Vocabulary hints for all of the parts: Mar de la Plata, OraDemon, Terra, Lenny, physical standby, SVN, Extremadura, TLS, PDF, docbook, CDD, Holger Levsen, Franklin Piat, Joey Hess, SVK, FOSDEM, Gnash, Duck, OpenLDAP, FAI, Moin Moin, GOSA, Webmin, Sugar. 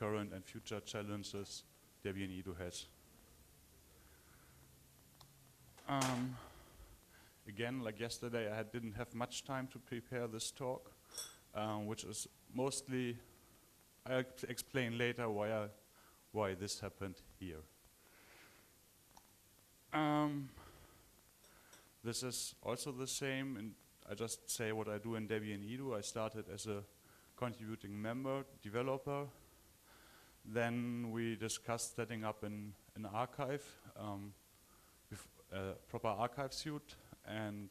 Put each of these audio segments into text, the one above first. current and future challenges Debian Edu has. Again, like yesterday, I didn't have much time to prepare this talk, which is mostly, I'll explain later why this happened here. This is also the same, and I just say what I do in Debian Edu. I started as a contributing member, developer. Then we discussed setting up an archive, a proper archive suite, and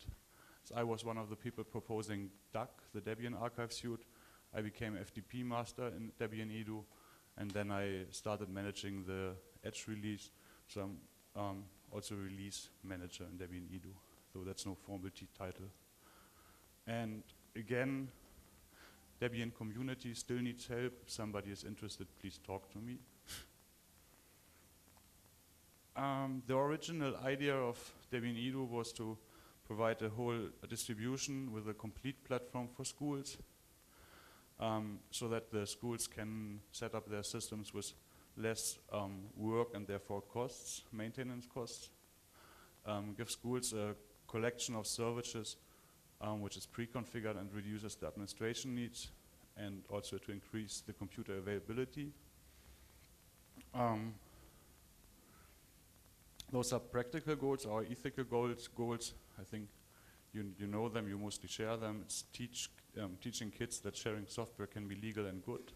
so I was one of the people proposing Duck, the Debian archive suite. I became FTP master in Debian Edu, and then I started managing the Edge release, so I'm also release manager in Debian Edu, though that's no formal title. And again, Debian community still needs help. If somebody is interested, please talk to me. The original idea of Debian Edu was to provide a whole distribution with a complete platform for schools, so that the schools can set up their systems with less work and therefore costs, maintenance costs. Give schools a collection of services which is pre-configured and reduces the administration needs, and also to increase the computer availability. Those are practical goals or ethical goals. I think you know them, you mostly share them. It's teaching kids that sharing software can be legal and good.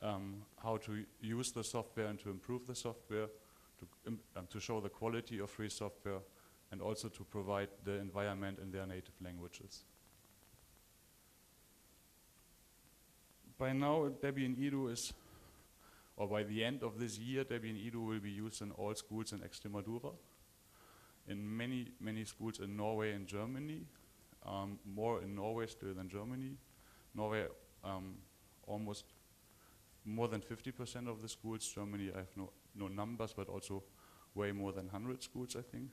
How to use the software and to improve the software, to show the quality of free software, and also to provide the environment in their native languages. By now, Debian Edu is, or by the end of this year, Debian Edu will be used in all schools in Extremadura, in many, many schools in Norway and Germany, more in Norway still than Germany. Norway, almost more than 50% of the schools. Germany, I have no numbers, but also way more than 100 schools, I think.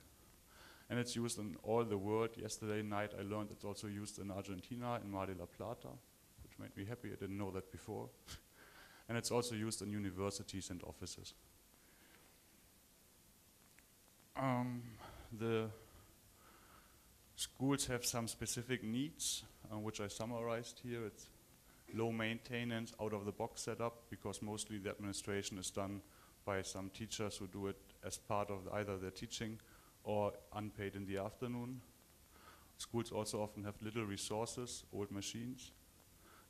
And it's used in all the world. Yesterday night I learned it's also used in Argentina, in Mar de la Plata, which made me happy. I didn't know that before. And it's also used in universities and offices. The schools have some specific needs, which I summarized here. It's low maintenance, out-of-the-box setup, because mostly the administration is done by some teachers who do it as part of either their teaching or unpaid in the afternoon. Schools also often have little resources, old machines.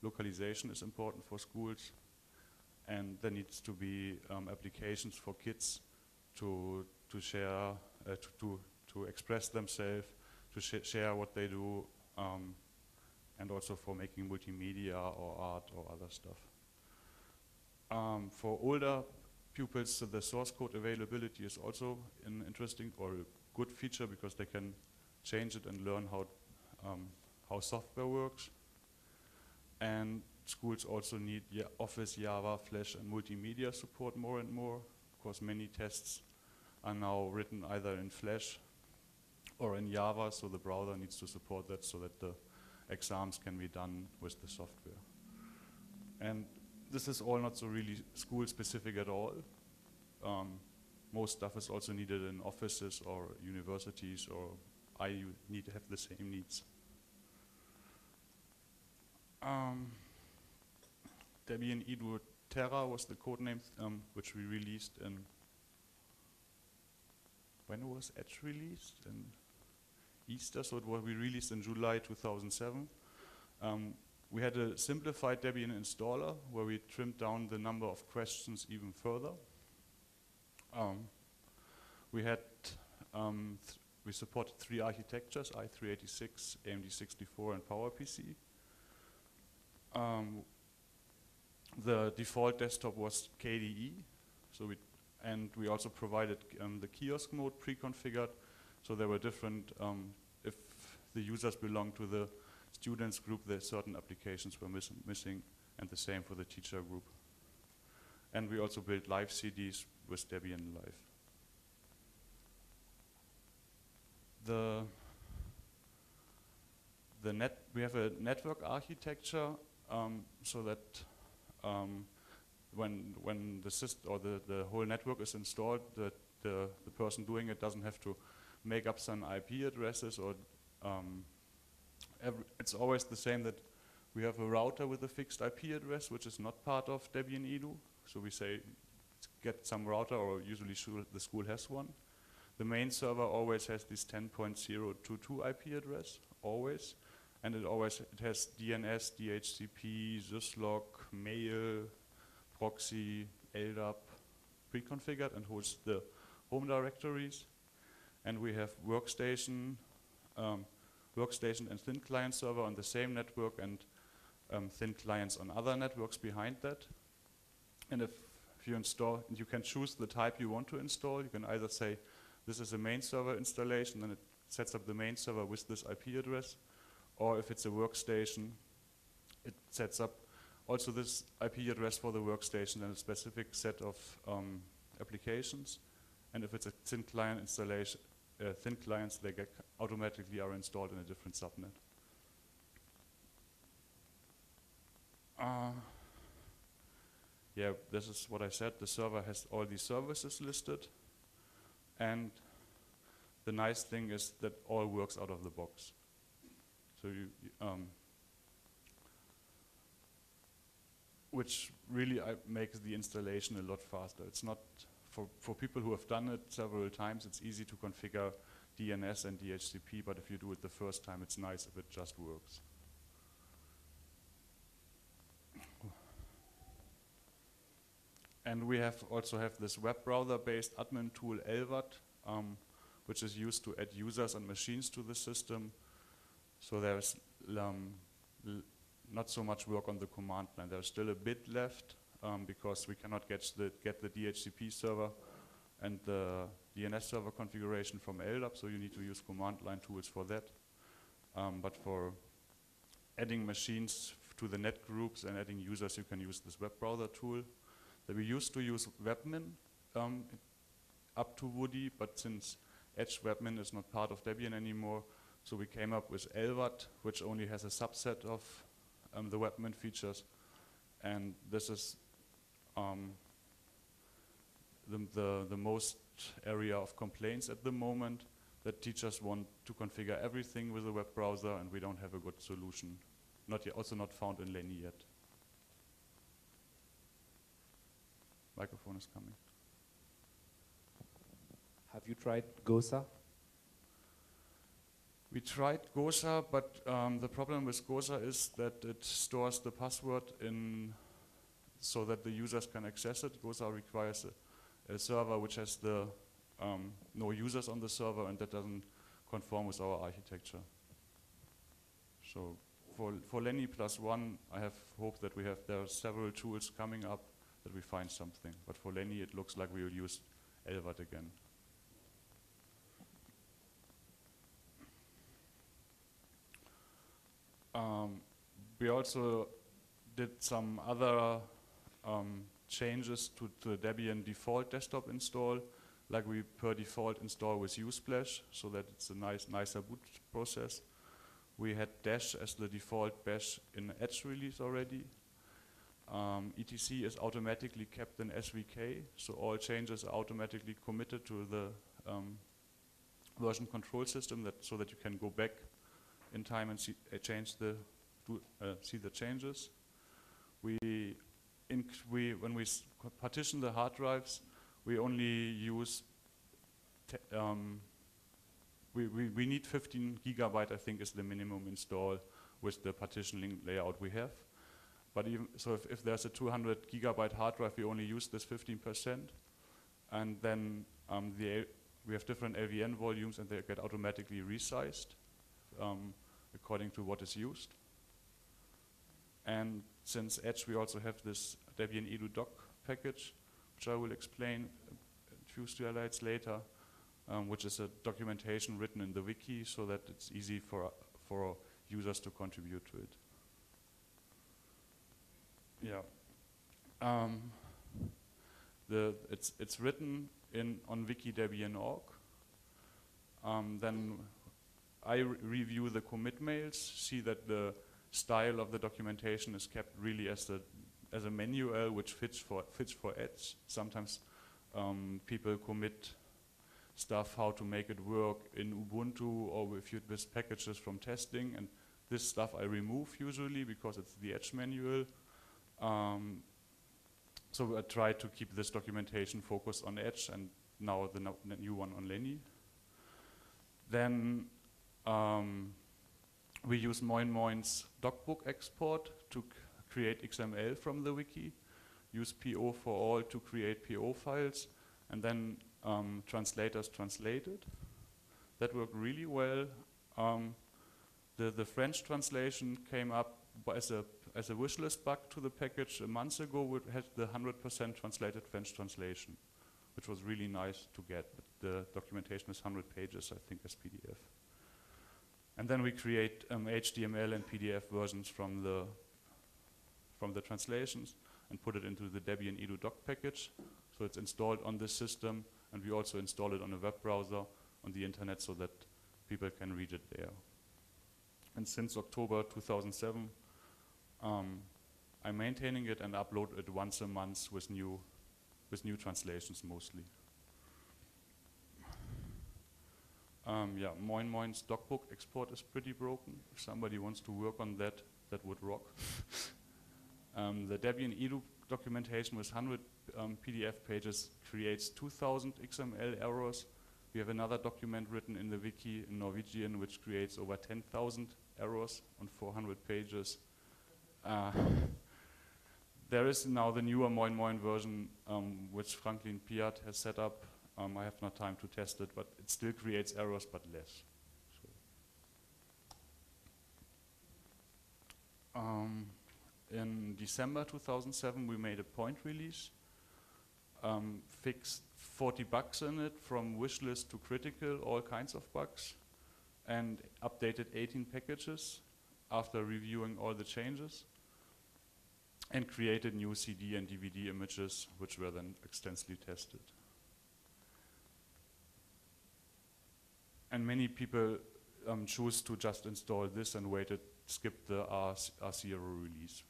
Localization is important for schools, and there needs to be applications for kids to share, to express themselves, to share what they do, and also for making multimedia or art or other stuff. For older pupils, the source code availability is also an interesting or a good feature, because they can change it and learn how software works. And schools also need Office, Java, Flash, and multimedia support more and more, because many tests are now written either in Flash or in Java, so the browser needs to support that so that the exams can be done with the software. And this is all not so really school-specific at all. Most stuff is also needed in offices or universities, or I need to have the same needs. Debian Edu Terra was the code name, which we released in, when was Edge released? In Easter, so it was, we released in July 2007. We had a simplified Debian installer where we trimmed down the number of questions even further. We had, we supported 3 architectures, i386, AMD64, and PowerPC. The default desktop was KDE, so we also provided the kiosk mode pre-configured, so there were different, if the users belong to the students group, there certain applications were missing, and the same for the teacher group. And we also built live CDs with Debian Live. We have a network architecture, so that when the system or the whole network is installed, the person doing it doesn't have to make up some IP addresses or it's always the same that we have a router with a fixed IP address which is not part of Debian Edu. So we say get some router, or usually the school has one. The main server always has this 10.022 IP address, always. And it has DNS, DHCP, syslog, mail, proxy, LDAP pre-configured and hosts the home directories. And we have workstation and thin client server on the same network and thin clients on other networks behind that. And if you install, and you can choose the type you want to install. You can either say, this is a main server installation, then it sets up the main server with this IP address. Or if it's a workstation, it sets up also this IP address for the workstation and a specific set of applications. And if it's a thin client installation, thin clients, they get automatically are installed in a different subnet. Yeah, this is what I said. The server has all these services listed. And the nice thing is that all works out of the box. So which really makes the installation a lot faster. It's not for people who have done it several times. It's easy to configure DNS and DHCP, but if you do it the first time, it's nice if it just works. And we also have this web browser-based admin tool LWAT, which is used to add users and machines to the system. So there's not so much work on the command line. There's still a bit left because we cannot get the DHCP server and the DNS server configuration from LDAP, so you need to use command line tools for that. But for adding machines to the net groups and adding users, you can use this web browser tool. That we used to use Webmin up to Woody, but since Edge Webmin is not part of Debian anymore, so we came up with LWAT, which only has a subset of the Webmin features. And this is the most area of complaints at the moment, that teachers want to configure everything with a web browser and we don't have a good solution. Not yet, also not found in Lenny yet. Microphone is coming. Have you tried GOSA? We tried GOSA, but the problem with GOSA is that it stores the password in so that the users can access it. GOSA requires a server which has the no users on the server, and that doesn't conform with our architecture. So for Lenny plus one, I have hope that there are several tools coming up that we find something. But for Lenny, it looks like we will use LWAT again. We also did some other changes to the Debian default desktop install, like we per default install with uSplash, so that it's a nicer boot process. We had Dash as the default bash in Edge release already. ETC is automatically kept in SVK, so all changes are automatically committed to the version control system, so that you can go back in time and see, see the changes. When we partition the hard drives, we only use, we need 15 gigabyte, I think, is the minimum install with the partitioning layout we have. But even so, if there's a 200 gigabyte hard drive, we only use this 15%. And then we have different LVN volumes, and they get automatically resized according to what is used. And since Edge, we also have this Debian Edu doc package, which I will explain a few slides later, which is a documentation written in the wiki so that it's easy for users to contribute to it. Yeah, it's written on wiki.debian.org. Then I review the commit mails, see that the style of the documentation is kept really as the as a manual which fits for Edge. Sometimes people commit stuff how to make it work in Ubuntu or with packages from testing, and this stuff I remove usually because it's the Edge manual. So I try to keep this documentation focused on Edge, and now the new one on Lenny. Then we use Moin Moin's docbook export to create XML from the wiki, use PO for all to create PO files, and then translators translate it. That worked really well. The French translation came up as a wishlist bug to the package a month ago. It had the 100% translated French translation, which was really nice to get. But the documentation is 100 pages, I think, as PDF. And then we create HTML and PDF versions from the translations and put it into the Debian Edu doc package. So it's installed on this system, and we also install it on a web browser on the internet so that people can read it there. And since October 2007, I'm maintaining it and upload it once a month with new translations mostly. Yeah, Moin Moin's docbook export is pretty broken. If somebody wants to work on that, that would rock. The Debian Edu documentation with 100 PDF pages creates 2,000 XML errors. We have another document written in the wiki in Norwegian which creates over 10,000 errors on 400 pages. There is now the newer Moin Moin version which Franklin Piat has set up. I have no time to test it, but it still creates errors, but less. So. In December 2007, we made a point release, fixed 40 bugs in it, from wishlist to critical, all kinds of bugs, and updated 18 packages after reviewing all the changes, and created new CD and DVD images, which were then extensively tested. And many people choose to just install this and skip the R0 release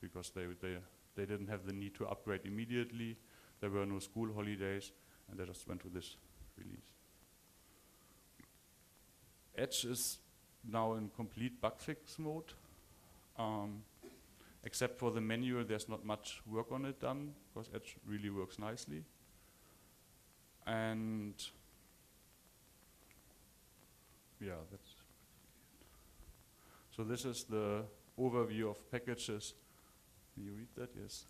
because they didn't have the need to upgrade immediately. There were no school holidays, and they just went to this release. Edge is now in complete bug fix mode. Except for the manual, there's not much work on it done because Edge really works nicely. And yeah, that's. So this is the overview of packages. Can you read that? Yes.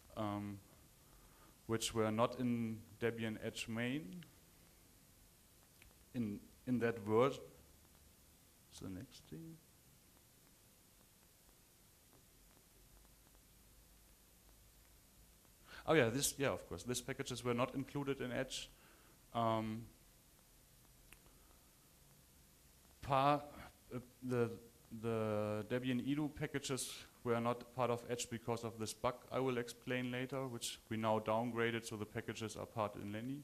Which were not in Debian Edge main. In that version. So next thing. Oh yeah, this, yeah, of course. These packages were not included in Edge. The Debian Edu packages were not part of Edge because of this bug I will explain later, which we now downgraded, so the packages are part in Lenny.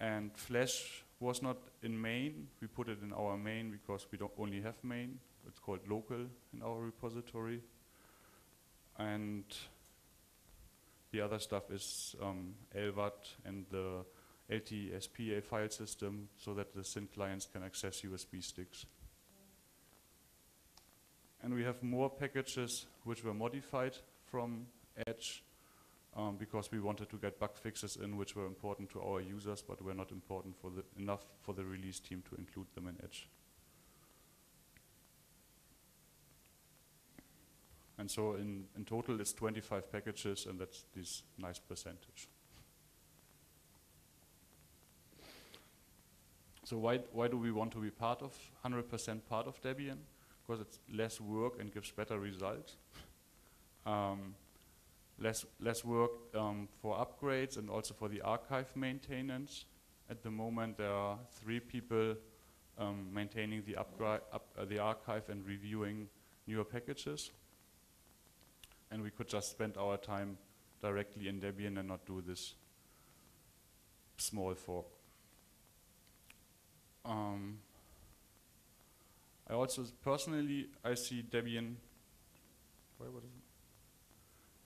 And Flash was not in main. We put it in our main because we don't only have main. It's called local in our repository. And the other stuff is LWAT and the LTSP file system so that the SYN clients can access USB sticks. And we have more packages which were modified from Edge because we wanted to get bug fixes in which were important to our users but were not important enough for the release team to include them in Edge. And so in total it's 25 packages, and that's this nice percentage. So why do we want to be 100% part of Debian? Because it's less work and gives better results. Less work for upgrades and also for the archive maintenance. At the moment there are 3 people maintaining the archive and reviewing newer packages. And we could just spend our time directly in Debian and not do this small fork. I also personally see Debian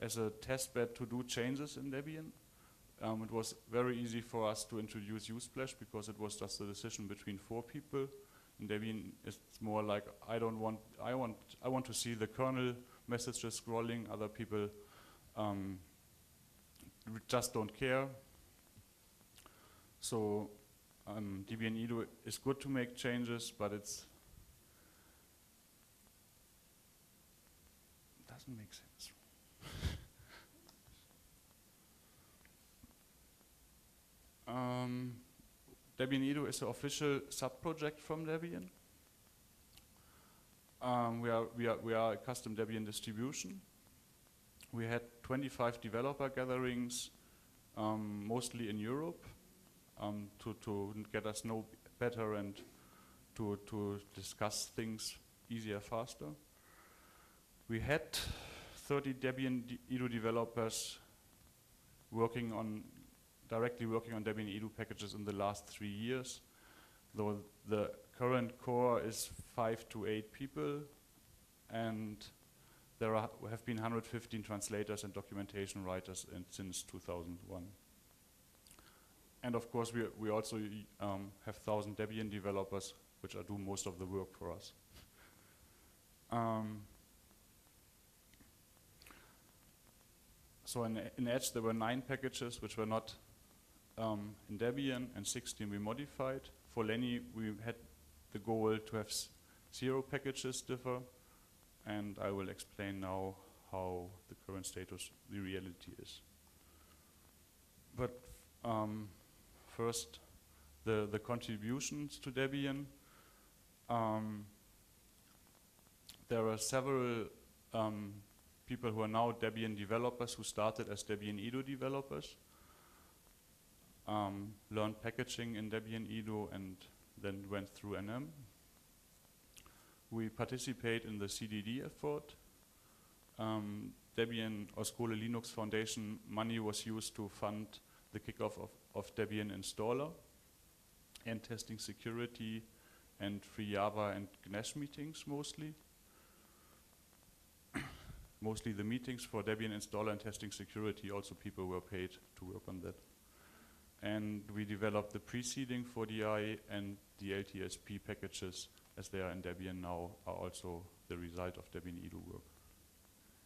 as a testbed to do changes in Debian. It was very easy for us to introduce uSplash because it was just a decision between 4 people. In Debian, it's more like I want to see the kernel messages scrolling. Other people just don't care. So Debian Edu is good to make changes, but it doesn't make sense. Debian Edu is the official sub-project from Debian. We are a custom Debian distribution. We had 25 developer gatherings, mostly in Europe, to get us know better and to discuss things easier, faster. We had 30 Debian Edu developers working on Debian Edu packages in the last 3 years, though the current core is 5 to 8 people, and there have been 115 translators and documentation writers since 2001. And of course, we also have 1,000 Debian developers, which do most of the work for us. So in Edge, there were 9 packages which were not in Debian, and 16 we modified. For Lenny, we had the goal to have 0 packages differ, and I will explain now how the current status, the reality is. But first, the contributions to Debian. There are several people who are now Debian developers who started as Debian Edu developers, learned packaging in Debian Edu, and then went through NM. We participate in the CDD effort. Debian Oskole Linux Foundation money was used to fund the kickoff of Debian installer and testing security and free Java and Gnash meetings mostly. Mostly the meetings for Debian installer and testing security, also people were paid to work on that. And we developed the preceding 4DI and the LTSP packages as they are in Debian now are also the result of Debian Edu work.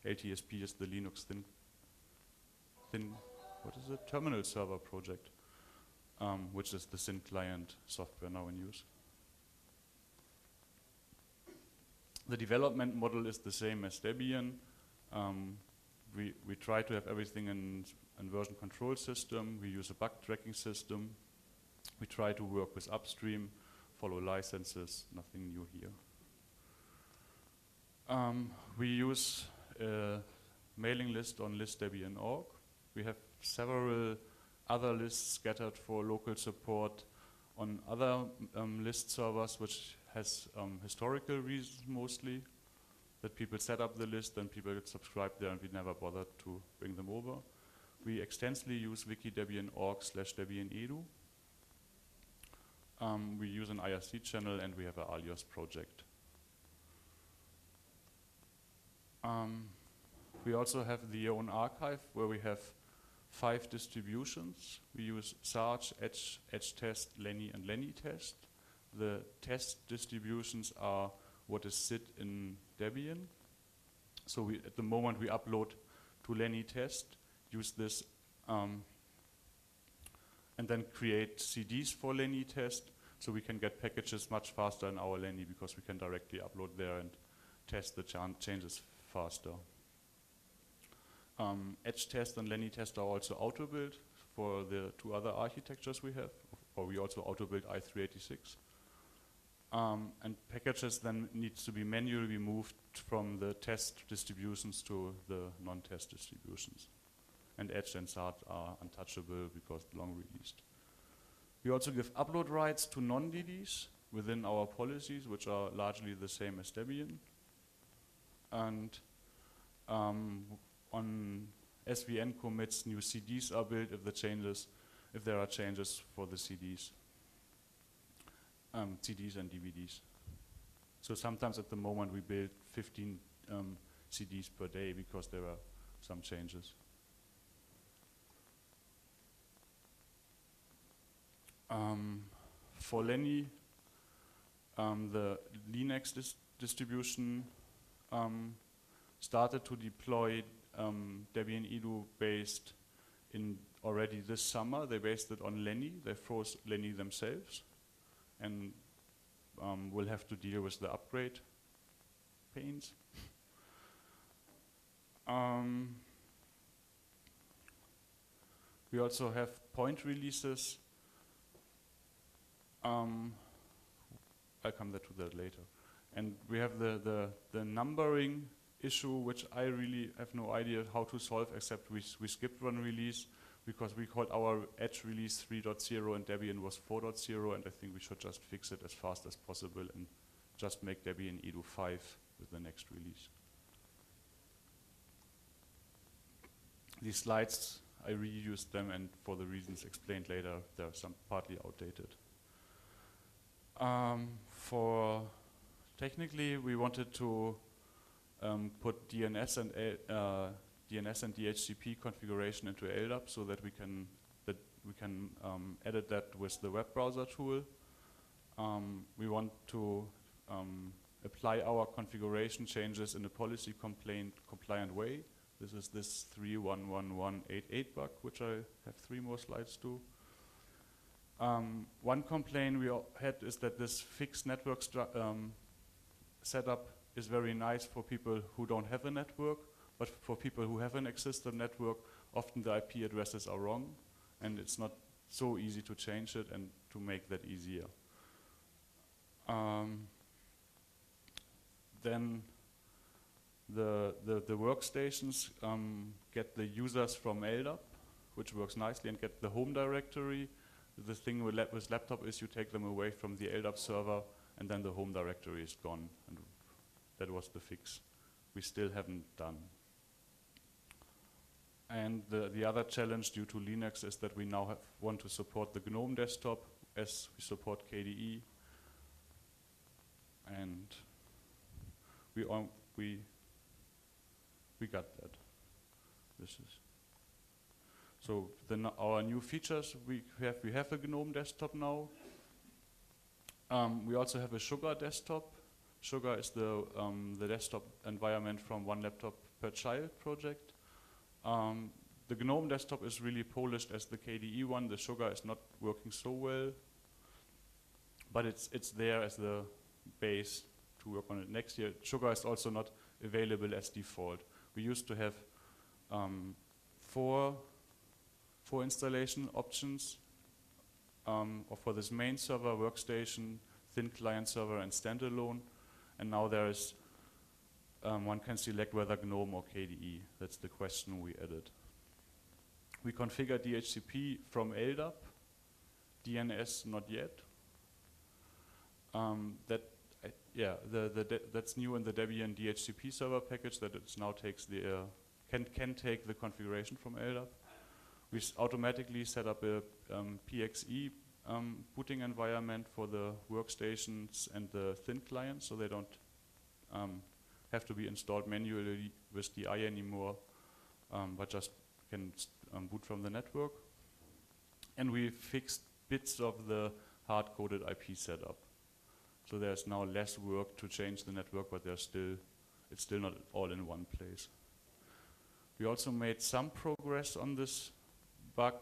LTSP is the Linux terminal server project, which is the thin client software now in use. The development model is the same as Debian. We try to have everything in version control system. We use a bug tracking system. We try to work with upstream, follow licenses, nothing new here. We use a mailing list on listdebian.org. We have several other lists scattered for local support on other list servers, which has historical reasons mostly, that people set up the list and people subscribe there and we never bothered to bring them over. We extensively use wiki.debian.org/debianedu. We use an IRC channel and we have an alias project. We also have the own archive where we have 5 distributions. We use Sarge, Edge, Edge Test, Lenny, and Lenny Test. The test distributions are what is SID in Debian. So at the moment we upload to Lenny Test, use this, and then create CDs for Lenny Test so we can get packages much faster in our Lenny because we can directly upload there and test the changes faster. Edge Test and Lenny Test are also auto-built for the 2 other architectures we have, or we also auto-built i386. And packages then needs to be manually moved from the test distributions to the non-test distributions. And Edge and Sarge are untouchable because long released. We also give upload rights to non-DDs within our policies, which are largely the same as Debian. And on SVN commits, new CDs are built if there are changes for the CDs and DVDs. So sometimes at the moment we build 15 CDs per day because there are some changes. For Lenny, the Linux distribution started to deploy Debian Edu based in already this summer. They based it on Lenny. They froze Lenny themselves, and will have to deal with the upgrade pains. We also have point releases. I'll come to that later. And we have the numbering issue, which I really have no idea how to solve, except we skipped one release because we called our Edge release 3.0 and Debian was 4.0, and I think we should just fix it as fast as possible and just make Debian Edu 5 with the next release. These slides, I reused them, and for the reasons explained later, they're some partly outdated. For technically, we wanted to put DNS and DHCP configuration into LDAP so that we can edit that with the web browser tool. We want to apply our configuration changes in a policy compliant way. This is this 3.1.1.1.8.8 bug, which I have 3 more slides to. One complaint we had is that this fixed network setup is very nice for people who don't have a network, but for people who have an existing network, often the IP addresses are wrong, and it's not so easy to change it and to make that easier. Then the workstations get the users from LDAP, which works nicely, and get the home directory. The thing with laptop is you take them away from the LDAP server, and then the home directory is gone. And that was the fix we still haven't done. And the other challenge due to Linux is that we now want to support the GNOME desktop as we support KDE. And we got that. This is. So our new features, we have a GNOME desktop now. We also have a Sugar desktop. Sugar is the desktop environment from One Laptop Per Child project. The GNOME desktop is really polished as the KDE one. The Sugar is not working so well, but it's there as the base to work on it next year. Sugar is also not available as default. We used to have 4 installation options for this main server, workstation, thin client server, and standalone. And now there is, one can select whether GNOME or KDE. That's the question we added. We configure DHCP from LDAP, DNS not yet. That's new in the Debian DHCP server package, that it now takes the can take the configuration from LDAP. We automatically set up a PXE booting environment for the workstations and the thin clients, so they don't have to be installed manually with DI anymore, but just can boot from the network. And we fixed bits of the hard-coded IP setup, so there's now less work to change the network, but it's still not all in one place. We also made some progress on this bug,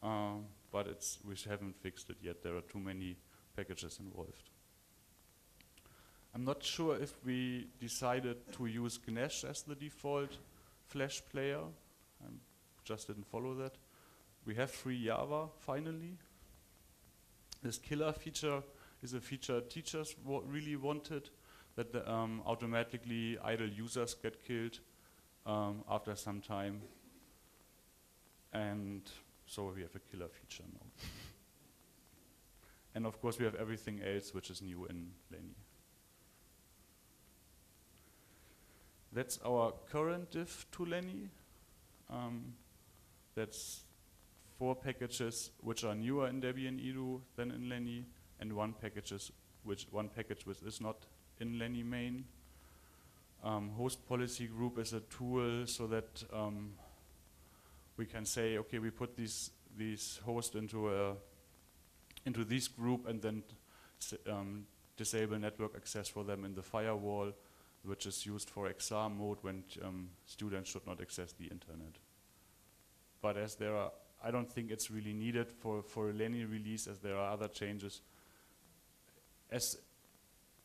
but we haven't fixed it yet. There are too many packages involved. I'm not sure if we decided to use Gnash as the default Flash player. I just didn't follow that. We have free Java, finally. This killer feature is a feature teachers really wanted, that the, automatically idle users get killed after some time. And so we have a killer feature now. And of course we have everything else which is new in Lenny. That's our current diff to Lenny. That's 4 packages which are newer in Debian Edu than in Lenny, and one package which is not in Lenny main. host policy group as a tool so that we can say, okay, we put these hosts into this group and then disable network access for them in the firewall, which is used for XR mode when students should not access the internet. But as there are, I don't think it's really needed for a Lenny release, as there are other changes. As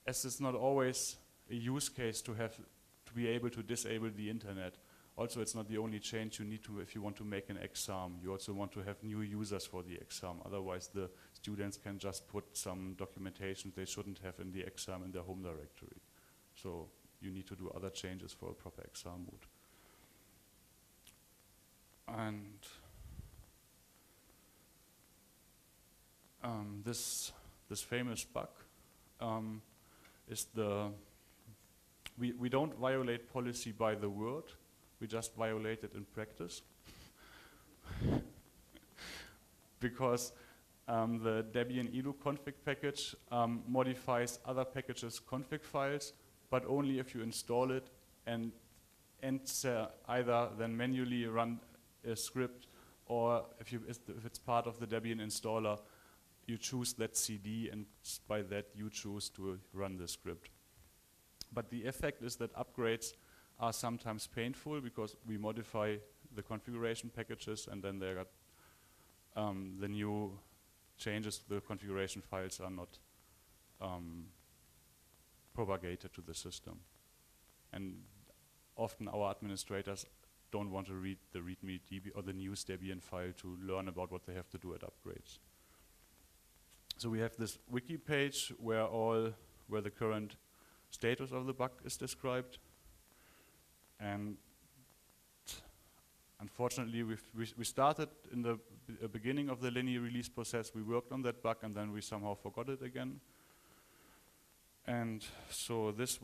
it's not always a use case to have to be able to disable the internet. Also, it's not the only change you need to if you want to make an exam. You also want to have new users for the exam. Otherwise, the students can just put some documentation they shouldn't have in the exam in their home directory. So you need to do other changes for a proper exam mode. And this famous bug is the we don't violate policy by the word, we just violate it in practice, because the Debian Edu config package modifies other packages' config files, but only if you install it and either then manually run a script, or if it's part of the Debian installer, you choose that CD, and by that you choose to run the script. But the effect is that upgrades are sometimes painful because we modify the configuration packages and then there are the new changes to the configuration files are not propagated to the system. And often our administrators don't want to read the readme DB or the news Debian file to learn about what they have to do at upgrades. So we have this wiki page where the current status of the bug is described, and unfortunately we started in the beginning of the Lenny release process. We worked on that bug and then we somehow forgot it again. And so this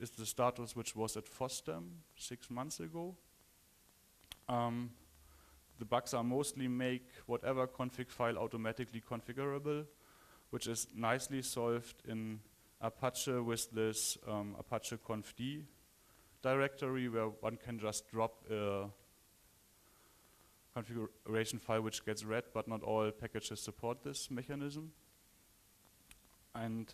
is the status which was at FOSDEM 6 months ago. The bugs are mostly make whatever config file automatically configurable, which is nicely solved in Apache with this Apache confd directory, where one can just drop a configuration file which gets read, but not all packages support this mechanism. And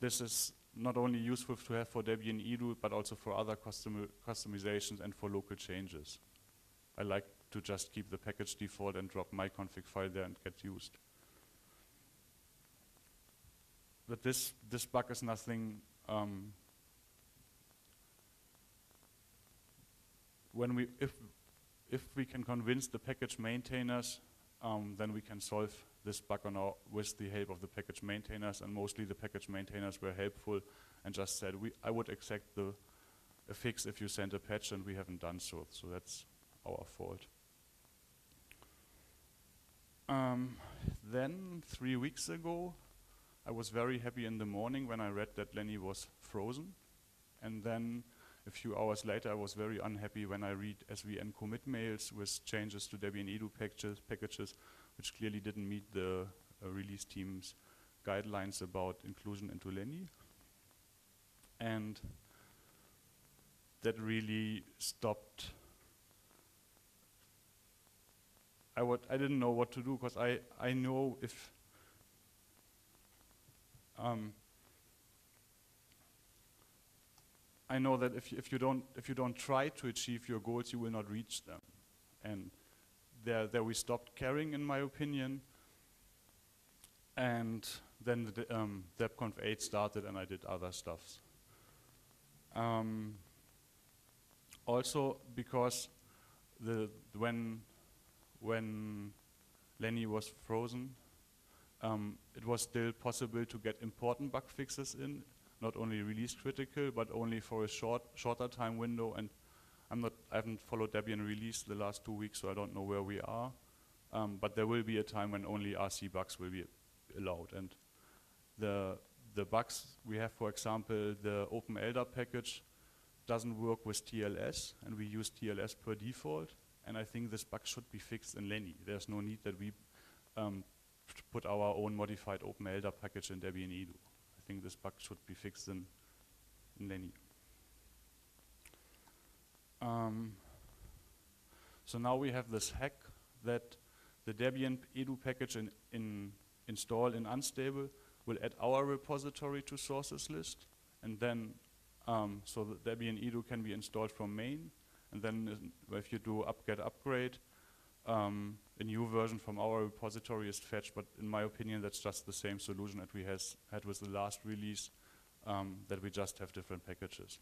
this is not only useful to have for Debian Edu, but also for other customizations and for local changes. I like to just keep the package default and drop my config file there and get used. But this bug is nothing. If we can convince the package maintainers, then we can solve this bug with the help of the package maintainers, and mostly the package maintainers were helpful and just said, I would accept a fix if you send a patch, and we haven't done so. So that's our fault. Then 3 weeks ago, I was very happy in the morning when I read that Lenny was frozen, and then a few hours later I was very unhappy when I read SVN commit mails with changes to Debian Edu packages which clearly didn't meet the release team's guidelines about inclusion into Lenny. And that really stopped. I didn't know what to do, because I know if I know that if you don't try to achieve your goals, you will not reach them. And there we stopped caring, in my opinion. And then the DebConf8 started, and I did other stuff. Also because when Lenny was frozen, it was still possible to get important bug fixes in, not only release critical, but only for a shorter time window. And I haven't followed Debian release the last 2 weeks, so I don't know where we are. But there will be a time when only RC bugs will be allowed. And the bugs we have, for example, the OpenLDAP package doesn't work with TLS, and we use TLS per default. And I think this bug should be fixed in Lenny. There's no need that we put our own modified OpenLDAP package in Debian Edu. I think this bug should be fixed in Lenny. So now we have this hack that the Debian Edu package in install in unstable will add our repository to sources list, and then so the Debian Edu can be installed from main, and then if you do apt-get upgrade, a new version from our repository is fetched. But in my opinion, that's just the same solution that we had with the last release, that we just have different packages.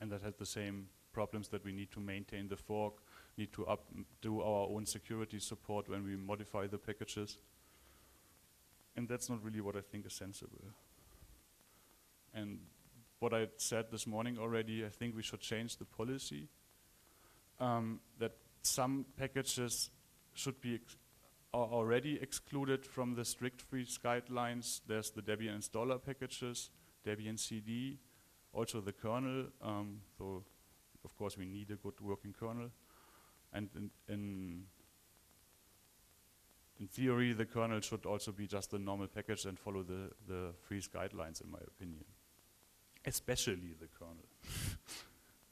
And that had the same problems, that we need to maintain the fork, need to do our own security support when we modify the packages. And that's not really what I think is sensible. And what I said this morning already, I think we should change the policy that some packages should be already excluded from the strict freeze guidelines. There's the Debian installer packages, Debian CD, also the kernel. So of course we need a good working kernel. And in theory, the kernel should also be just a normal package and follow the freeze guidelines, in my opinion. Especially the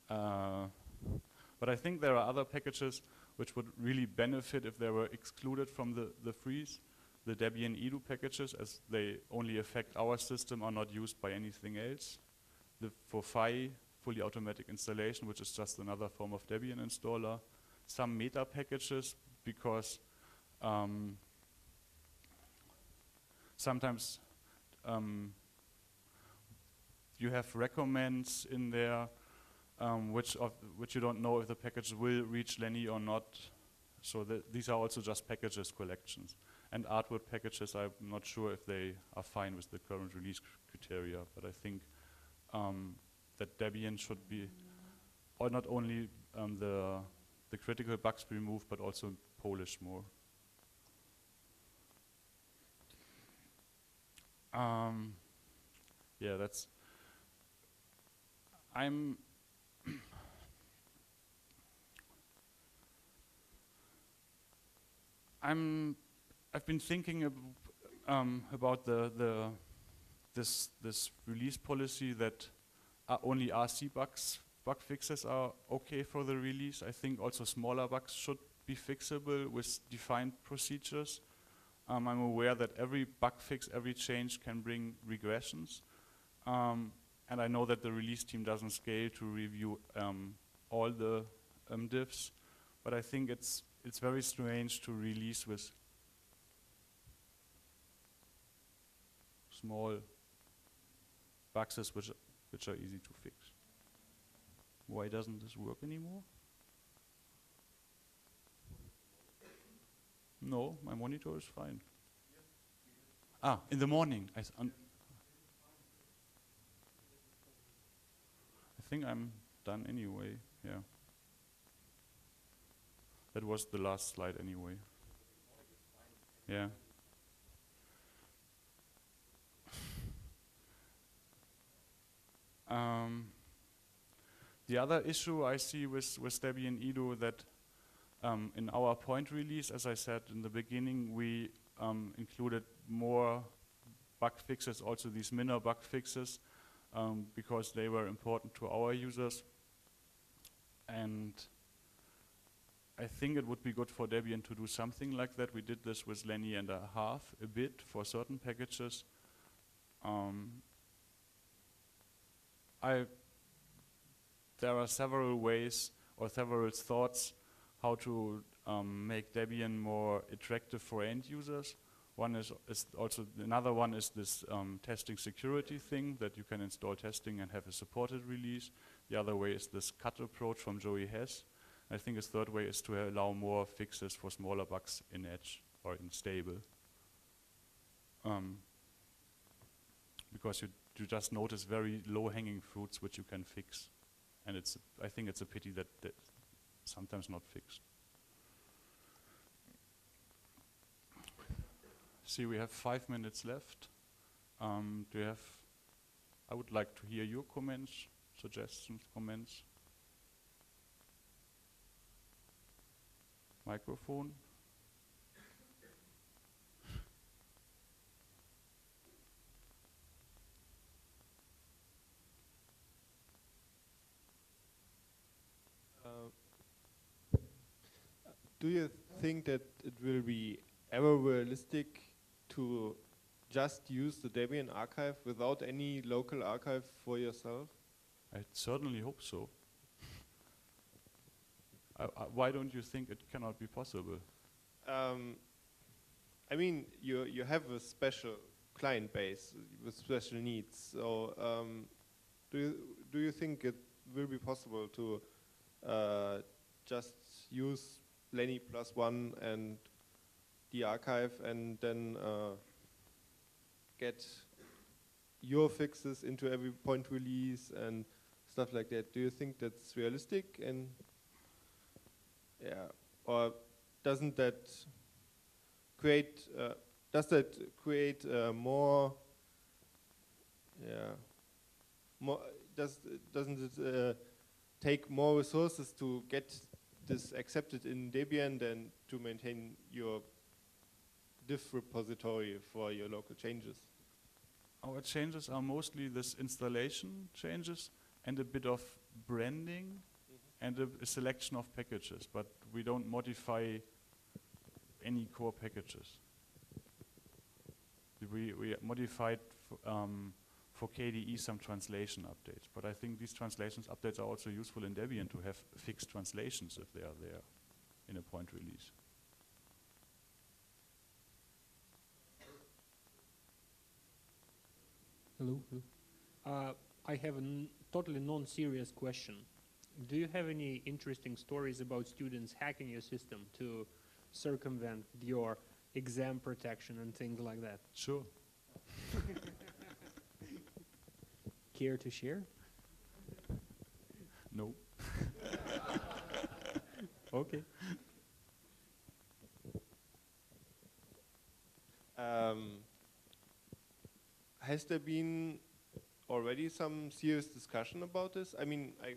kernel. But I think there are other packages which would really benefit if they were excluded from the freeze. The Debian Edu packages, as they only affect our system, are not used by anything else. For FAI, fully automatic installation, which is just another form of Debian installer. Some meta packages, because sometimes you have recommends in there which you don't know if the package will reach Lenny or not. So these are also just packages collections. And artwork packages, I'm not sure if they are fine with the current release criteria, but I think that Debian should be, or not only the critical bugs removed, but also polish more. Yeah, that's, I've been thinking about this release policy that only RC bug fixes are okay for the release. I think also smaller bugs should be fixable with defined procedures. I'm aware that every bug fix, every change can bring regressions. And I know that the release team doesn't scale to review all the diffs, but I think it's very strange to release with small boxes which are easy to fix. Why doesn't this work anymore? No, my monitor is fine. Ah, in the morning. I think I'm done anyway, yeah. That was the last slide anyway. Yeah. The other issue I see with Debian Edu, that in our point release, as I said in the beginning, we included more bug fixes, also these minor bug fixes, because they were important to our users. And I think it would be good for Debian to do something like that. We did this with Lenny and a half, a bit, for certain packages. There are several ways or several thoughts how to make Debian more attractive for end users. One is also, another one is this testing security thing, that you can install testing and have a supported release. The other way is this cut approach from Joey Hess. I think his third way is to allow more fixes for smaller bugs in Edge or in stable. Because you just notice very low-hanging fruits which you can fix. And I think it's a pity that that's sometimes not fixed. See, we have 5 minutes left. Do you have? I would like to hear your comments, suggestions, comments. Microphone. do you think that it will be ever realistic to just use the Debian archive without any local archive for yourself? I certainly hope so. Why don't you think it cannot be possible? I mean, you have a special client base with special needs. So do you think it will be possible to just use Lenny plus one and the archive and then get your fixes into every point release and stuff like that? Do you think that's realistic? And yeah, or doesn't that create? Does that create more? Yeah, more. Doesn't it take more resources to get this accepted in Debian than to maintain your diff repository for your local changes? Our changes are mostly this installation changes and a bit of branding and a selection of packages, but we don't modify any core packages. We modified for KDE some translation updates, but I think these translations updates are also useful in Debian to have fixed translations if they are there in a point release. Hello. I have a totally non-serious question. Do you have any interesting stories about students hacking your system to circumvent your exam protection and things like that? Sure. Care to share? No. Okay. Has there been already some serious discussion about this? I mean, I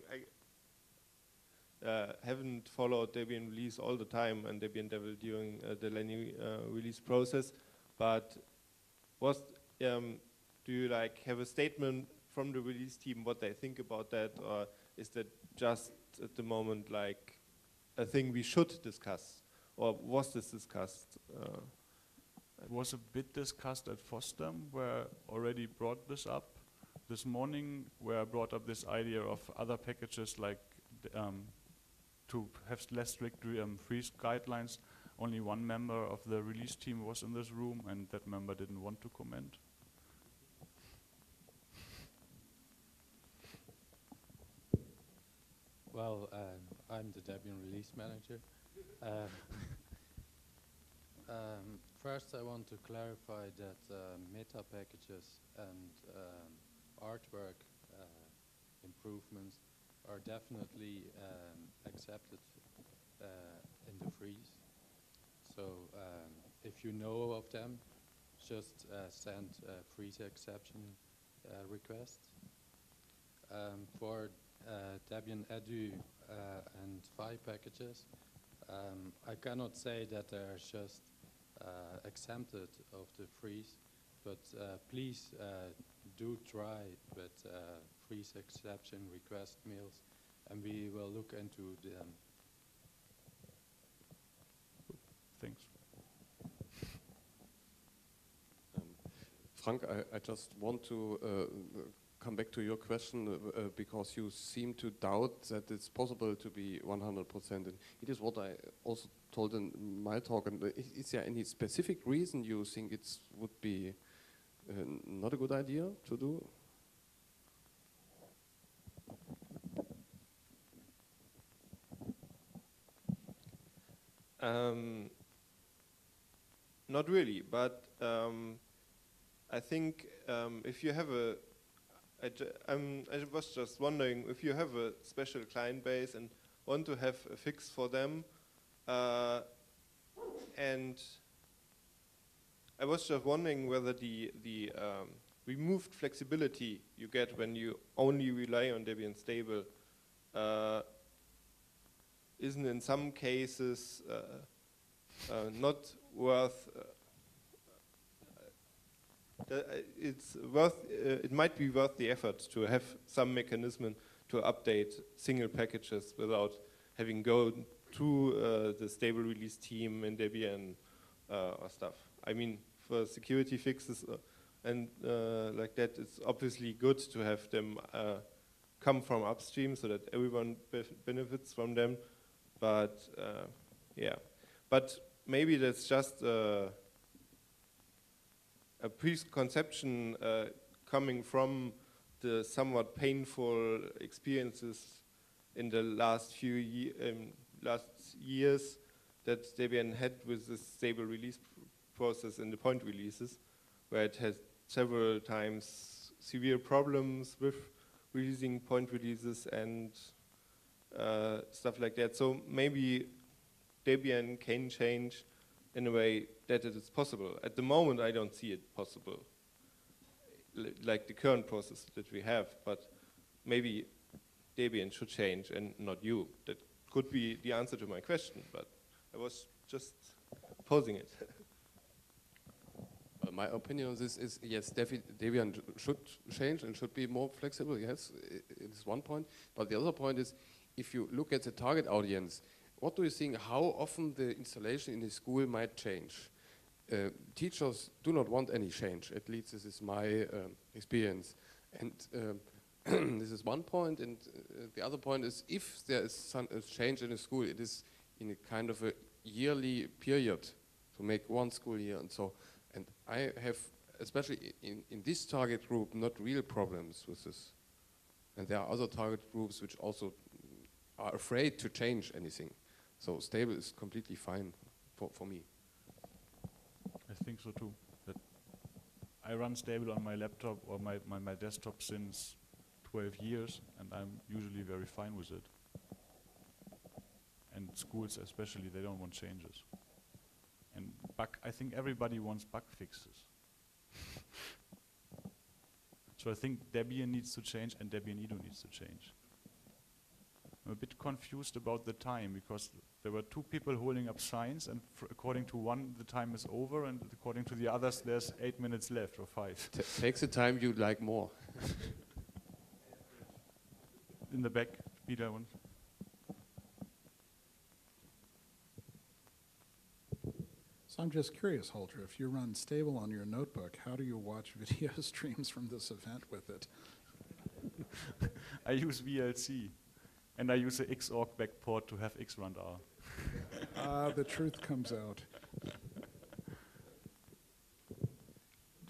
haven't followed Debian release all the time and Debian Devil during the Lenny release process, but do you like have a statement from the release team what they think about that, or is that just at the moment like a thing we should discuss, or was this discussed? It was a bit discussed at FOSDEM, where I already brought this up this morning, where I brought up this idea of other packages like to have less strict freeze guidelines. Only one member of the release team was in this room, and that member didn't want to comment. Well, I'm the Debian release manager. First, I want to clarify that meta packages and artwork improvements are definitely accepted in the freeze. So if you know of them, just send a freeze exception request. For Debian Edu and FAI packages, I cannot say that they're just exempted of the freeze, but please do try with freeze exception request mails, and we will look into them. Thanks. Frank, I just want to come back to your question because you seem to doubt that it's possible to be 100%. And it is what I also told in my talk. And is there any specific reason you think it would be not a good idea to do? Not really, but I think if you have a I was just wondering, if you have a special client base and want to have a fix for them, and I was just wondering whether the removed flexibility you get when you only rely on Debian stable isn't in some cases not worth it might be worth the effort to have some mechanism to update single packages without having go to the stable release team in Debian or stuff. I mean, for security fixes and like that, it's obviously good to have them come from upstream so that everyone benefits from them. But yeah, but maybe that's just a preconception coming from the somewhat painful experiences in the last few last years that Debian had with this stable release process and the point releases, where it had several times severe problems with releasing point releases and stuff like that. So maybe Debian can change in a way that it is possible. At the moment, I don't see it possible, like the current process that we have, but maybe Debian should change and not you. That could be the answer to my question, but I was just posing it. Well, my opinion on this is, yes, Debian should change and should be more flexible, yes, it's one point. But the other point is, if you look at the target audience, what do you think, how often the installation in the school might change? Teachers do not want any change, at least this is my experience. And this is one point, and the other point is, if there is some change in a school, it is in a kind of a yearly period to make one school year and so. And I have, especially in this target group, not real problems with this. And there are other target groups which also are afraid to change anything. So stable is completely fine for me. I think so too. That I run stable on my laptop or my desktop since 12 years, and I'm usually very fine with it. And schools especially, they don't want changes. And bug, I think everybody wants bug fixes. So I think Debian needs to change and Debian Edu needs to change. I'm a bit confused about the time, because there were two people holding up signs, and according to one, the time is over, and according to the others, there's 8 minutes left or 5. Takes the time you'd like more. In the back, Peter. So I'm just curious, Holger, if you run stable on your notebook, how do you watch video streams from this event with it? I use VLC, and I use the xorg backport to have xrundr. The truth comes out.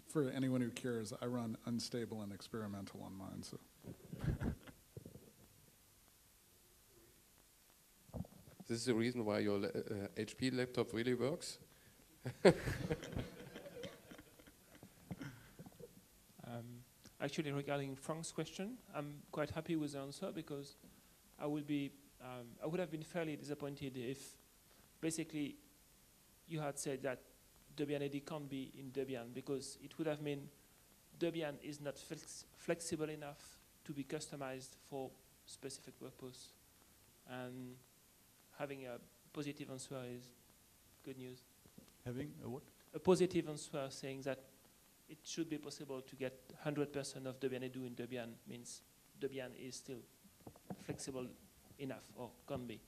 For anyone who cares, I run unstable and experimental on mine, so. This is the reason why your HP laptop really works. Actually, regarding Frank's question, I'm quite happy with the answer, because I would have been fairly disappointed if basically you had said that Debian Edu can't be in Debian, because it would have meant Debian is not flexible enough to be customized for specific purpose. And having a positive answer is good news. Having a what? A positive answer saying that it should be possible to get 100% of Debian Edu in Debian means Debian is still flexible enough, or can be.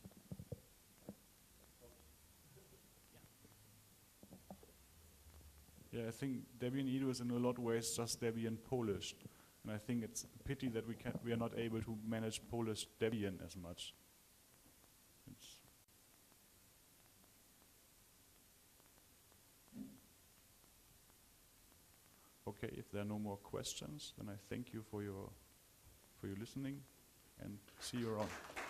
Yeah, I think Debian Edu is in a lot of ways just Debian Polish. And I think it's a pity that we are not able to manage Polish Debian as much. Okay, if there are no more questions, then I thank you for your listening, and see you around.